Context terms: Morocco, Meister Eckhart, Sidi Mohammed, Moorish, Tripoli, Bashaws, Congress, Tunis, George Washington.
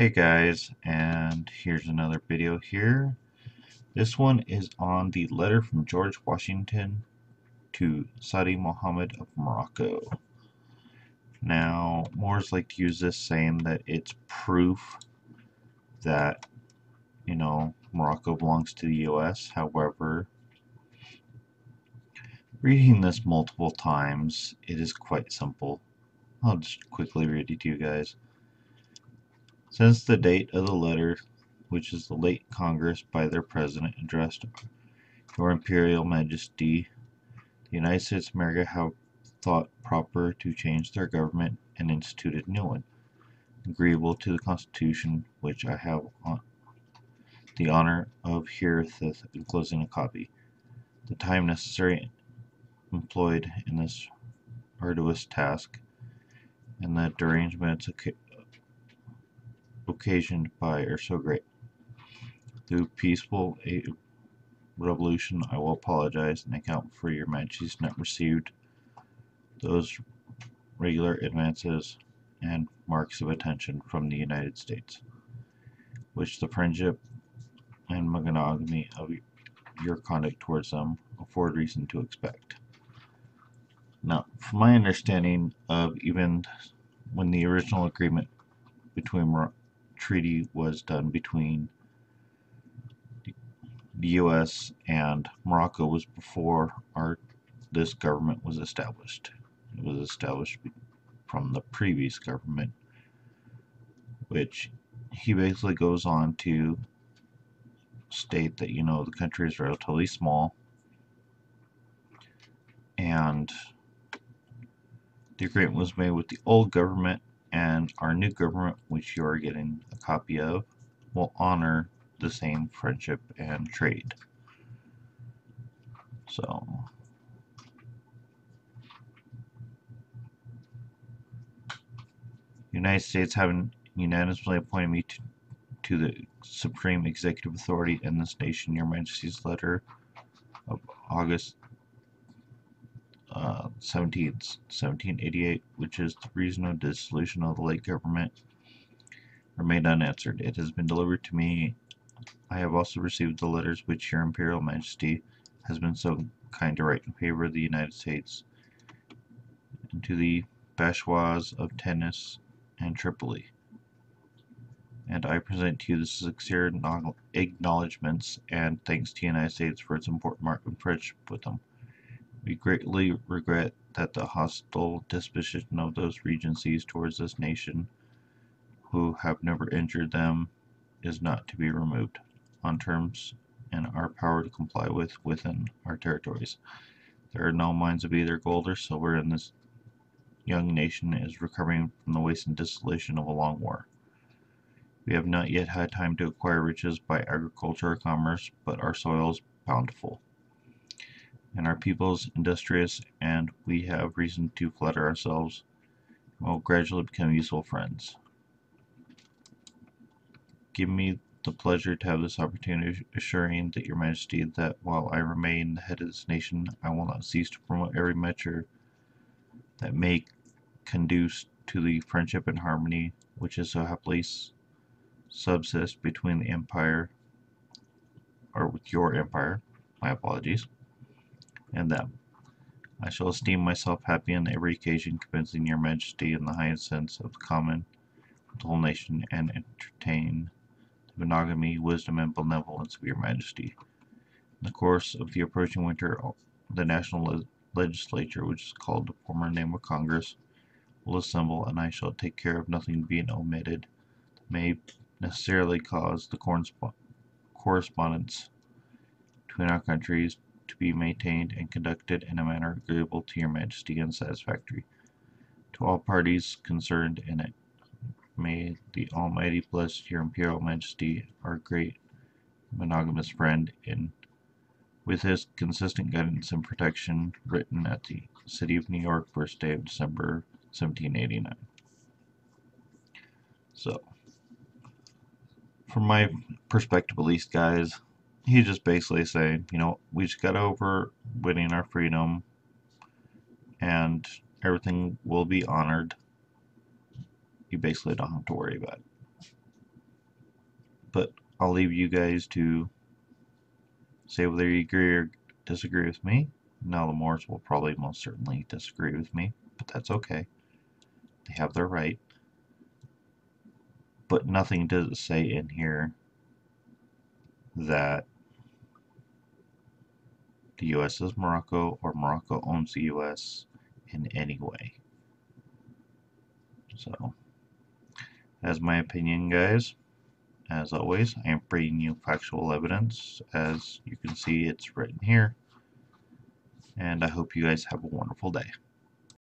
Hey guys, and here's another video here. This one is on the letter from George Washington to Sidi Mohammed of Morocco. Now, Moors like to use this saying that it's proof that, you know, Morocco belongs to the US. However, reading this multiple times, it is quite simple. I'll just quickly read it to you guys. Since the date of the letter, which is the late Congress by their President addressed Your Imperial Majesty, the United States of America have thought proper to change their government and institute a new one, agreeable to the Constitution, which I have the honor of herewith enclosing a copy. The time necessary employed in this arduous task, and the derangements occasioned by are so great. Through peaceful revolution, I will apologize and account for your Majesty's not received those regular advances and marks of attention from the United States, which the friendship and monogamy of your conduct towards them afford reason to expect. Now, from my understanding of even when the original agreement treaty was done between the US and Morocco was before this government was established. It was established from the previous government, which he basically goes on to state that, you know, the country is relatively small and the agreement was made with the old government, and our new government, which you are getting a copy of, will honor the same friendship and trade. So, the United States having unanimously appointed me to the supreme executive authority in this nation, Your Majesty's letter of August 17th, 1788, which is the reason of dissolution of the late government, remained unanswered. It has been delivered to me. I have also received the letters which Your Imperial Majesty has been so kind to write in favor of the United States and to the Bashaws of Tunis and Tripoli. And I present to you the sincere acknowledgments and thanks to the United States for its important mark of friendship with them. We greatly regret that the hostile disposition of those regencies towards this nation, who have never injured them, is not to be removed on terms in our power to comply with within our territories. There are no mines of either gold or silver, and this young nation is recovering from the waste and desolation of a long war. We have not yet had time to acquire riches by agriculture or commerce, but our soil is bountiful, and our peoples industrious, and we have reason to flatter ourselves and will gradually become useful friends. Give me the pleasure to have this opportunity, assuring that Your Majesty that while I remain the head of this nation, I will not cease to promote every measure that may conduce to the friendship and harmony which is so happily subsists between the empire, or with your empire, my apologies, and them. I shall esteem myself happy on every occasion, convincing Your Majesty in the highest sense of the common, the whole nation, and entertain the monogamy, wisdom, and benevolence of Your Majesty. In the course of the approaching winter, the national legislature, which is called the former name of Congress, will assemble, and I shall take care of nothing being omitted that may necessarily cause the correspondence between our countries to be maintained and conducted in a manner agreeable to Your Majesty and satisfactory to all parties concerned in it. May the Almighty bless Your Imperial Majesty, our great monogamous friend, and with his consistent guidance and protection, written at the city of New York, 1st day of December, 1789. So, from my perspective at least, guys, he's just basically saying, you know, we just got over winning our freedom and everything will be honored. You basically don't have to worry about it. but I'll leave you guys to say whether you agree or disagree with me. Now the Moors will probably most certainly disagree with me, but that's okay. They have their right. But nothing does it say in here that the U.S. is Morocco or Morocco owns the U.S. in any way. So, that's my opinion, guys. As always, I am bringing you factual evidence. As you can see, it's written here. And I hope you guys have a wonderful day.